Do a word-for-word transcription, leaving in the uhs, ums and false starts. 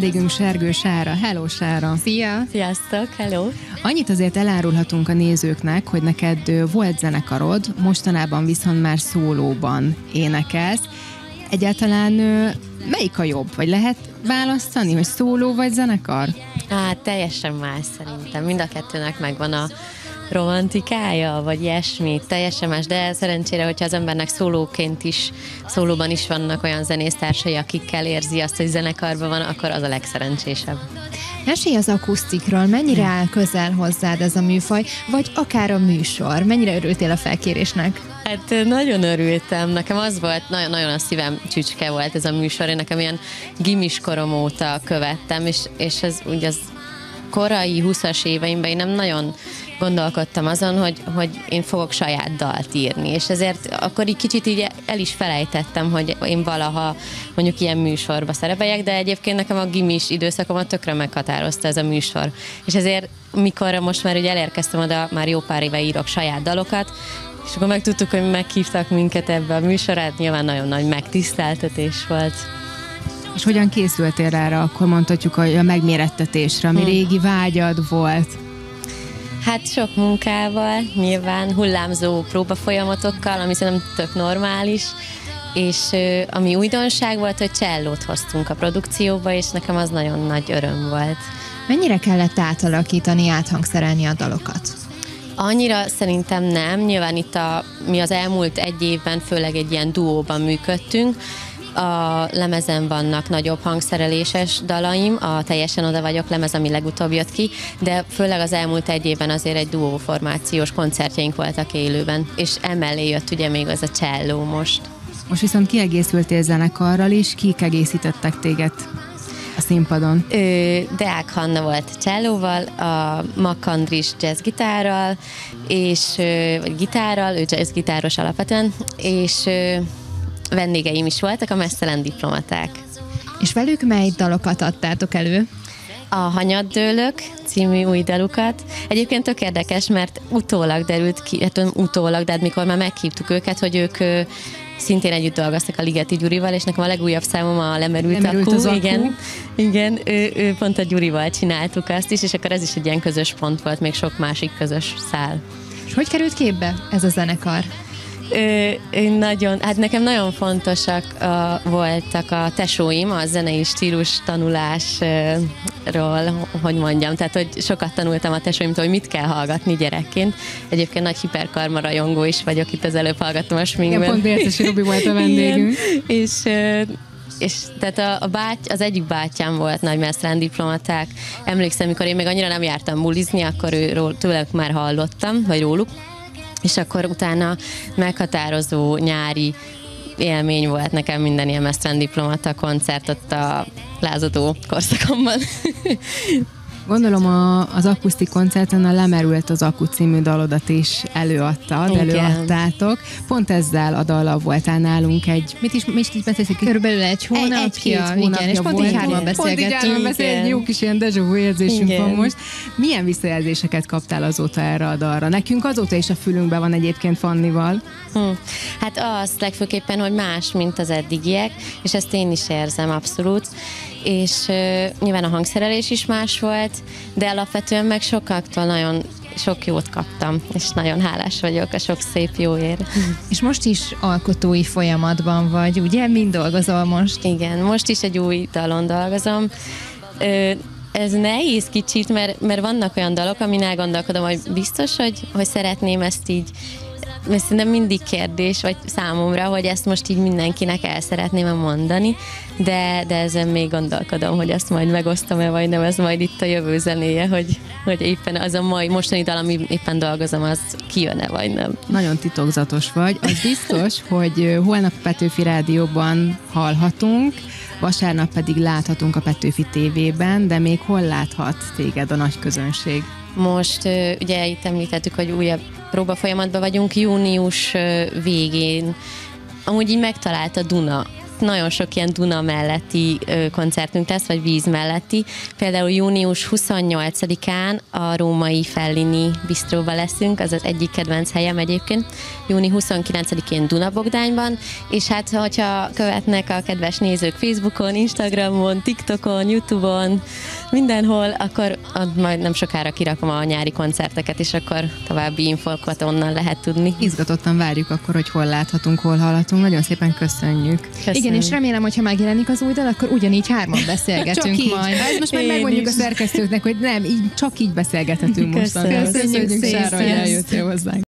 vendégünk Sergő Sára. Hello, Sára! Szia! Sziasztok! Hello! Annyit azért elárulhatunk a nézőknek, hogy neked volt zenekarod, mostanában viszont már szólóban énekelsz. Egyáltalán melyik a jobb? Vagy lehet választani, hogy szóló vagy zenekar? Hát teljesen más szerintem. Mind a kettőnek megvan a romantikája, vagy ilyesmi, teljesen más, de szerencsére, hogyha az embernek szólóként is, szólóban is vannak olyan zenésztársai, akikkel érzi azt, hogy zenekarban van, akkor az a legszerencsésebb. Mesélj az akusztikról, mennyire áll közel hozzád ez a műfaj, vagy akár a műsor, mennyire örültél a felkérésnek? Hát nagyon örültem, nekem az volt, nagyon-nagyon a szívem csücske volt ez a műsor, én nekem ilyen gimiskorom óta követtem, és, és ez úgy az korai huszas éveimben én nem nagyon gondolkodtam azon, hogy, hogy én fogok saját dalt írni, és ezért akkor így kicsit így el is felejtettem, hogy én valaha mondjuk ilyen műsorba szerepeljek, de egyébként nekem a gimis időszakomat tökre meghatározta ez a műsor. És ezért, mikor most már ugye elérkeztem oda, már jó pár éve írok saját dalokat, és akkor megtudtuk, hogy meghívtak minket ebbe a műsorát, nyilván nagyon nagy megtiszteltetés volt. És hogyan készültél erre, akkor mondhatjuk, hogy a megmérettetésre, ami hmm. régi vágyad volt? Hát sok munkával, nyilván hullámzó próbafolyamatokkal, ami szerintem tök normális, és ami újdonság volt, hogy csellót hoztunk a produkcióba, és nekem az nagyon nagy öröm volt. Mennyire kellett átalakítani, áthangszerelni a dalokat? Annyira szerintem nem, nyilván itt a, mi az elmúlt egy évben főleg egy ilyen duóban működtünk. A lemezen vannak nagyobb hangszereléses dalaim, a Teljesen Oda Vagyok lemez, ami legutóbb jött ki, de főleg az elmúlt egy évben azért egy duóformációs koncertjeink voltak élőben, és emellé jött ugye még az a cselló most. Most viszont kiegészültél zenekarral is, kik egészítettek téged a színpadon? Ő, Deák Hanna volt csellóval, a Macandris jazzgitárral, és, vagy gitárral, ő jazzgitáros alapvetően, és vendégeim is voltak, a Meztelen Diplomaták. És velük mely dalokat adtátok elő? A Hanyad Dőlök című új dalukat. Egyébként tök érdekes, mert utólag derült ki, hát utólag, de hát mikor már meghívtuk őket, hogy ők ő, szintén együtt dolgoztak a Ligeti Gyurival, és nekem a legújabb számom a Lemerült Akku. Igen, igen ő, ő pont a Gyurival csináltuk azt is, és akkor ez is egy ilyen közös pont volt, még sok másik közös szál. És hogy került képbe ez a zenekar? Ö, nagyon, hát nekem nagyon fontosak a, voltak a tesóim, a zenei stílus tanulásról, hogy mondjam, tehát hogy sokat tanultam a tesóimtól, hogy mit kell hallgatni gyerekként. Egyébként nagy hiperkarma rajongó is vagyok, itt az előbb hallgattam a sminkben. Igen, pont Bércesi Robi volt a vendégünk. Igen, és... Ö, És tehát a, a báty, az egyik bátyám volt nagy Meztelen Diplomaták. Emlékszem, mikor én még annyira nem jártam bulizni, akkor őről, tőlem már hallottam, vagy róluk. És akkor utána meghatározó nyári élmény volt nekem minden ilyen Meztelen Diplomata koncert ott a lázadó korszakomban. Gondolom a, az akusztik koncerten a Lemerült az Akku című dalodat is előadtad, igen. előadtátok. Pont ezzel a dallal voltál nálunk egy, mit is, mit is beszélsz? Körülbelül egy hónapja. Egy-két hónapja, igen, és pont így hárman beszélgettünk. Egy jó kis ilyen deja vu érzésünk igen. van most. Milyen visszajelzéseket kaptál azóta erre a dalra? Nekünk azóta is a fülünkben van egyébként Fannival. Hm. Hát azt legfőképpen, hogy más, mint az eddigiek, és ezt én is érzem abszolút. És uh, nyilván a hangszerelés is más volt, de alapvetően meg sokaktól nagyon sok jót kaptam, és nagyon hálás vagyok a sok szép jóért. És most is alkotói folyamatban vagy, ugye? Mind dolgozol most? Igen, most is egy új dalon dolgozom. Ö, ez nehéz kicsit, mert, mert vannak olyan dalok, amin elgondolkodom, hogy biztos, hogy, hogy szeretném ezt így, mert szerintem mindig kérdés, vagy számomra, hogy ezt most így mindenkinek el szeretném mondani, de, de ezen még gondolkodom, hogy ezt majd megosztom-e, vagy nem, ez majd itt a jövő zenéje, hogy, hogy éppen az a mai mostani dal, ami éppen dolgozom, az kijön-e, vagy nem. Nagyon titokzatos vagy. Az biztos, hogy holnap Petőfi Rádióban hallhatunk, vasárnap pedig láthatunk a Petőfi tévében, de még hol láthat téged a nagy közönség? Most ugye itt említettük, hogy újabb próbafolyamatban vagyunk, június végén. Amúgy így megtalált a Duna nagyon sok ilyen Duna melletti koncertünk lesz, vagy víz melletti. Például június huszonnyolcadikán a római Fellini Bistróba leszünk, az az egyik kedvenc helyem egyébként. június huszonkilencedikén Dunabogdányban, és hát hogyha követnek a kedves nézők Facebookon, Instagramon, TikTokon, YouTube-on, mindenhol, akkor majd nem sokára kirakom a nyári koncerteket, és akkor további infokat onnan lehet tudni. Izgatottan várjuk akkor, hogy hol láthatunk, hol hallhatunk. Nagyon szépen köszönjük. Köszönjük. Igen, és remélem, hogyha megjelenik az új dal, akkor ugyanígy hárman beszélgetünk majd. Ez most már én megmondjuk is a szerkesztőknek, hogy nem, így, csak így beszélgethetünk most. Köszönjük, köszönjük, köszönjük Sára, hogy eljöttél hozzánk.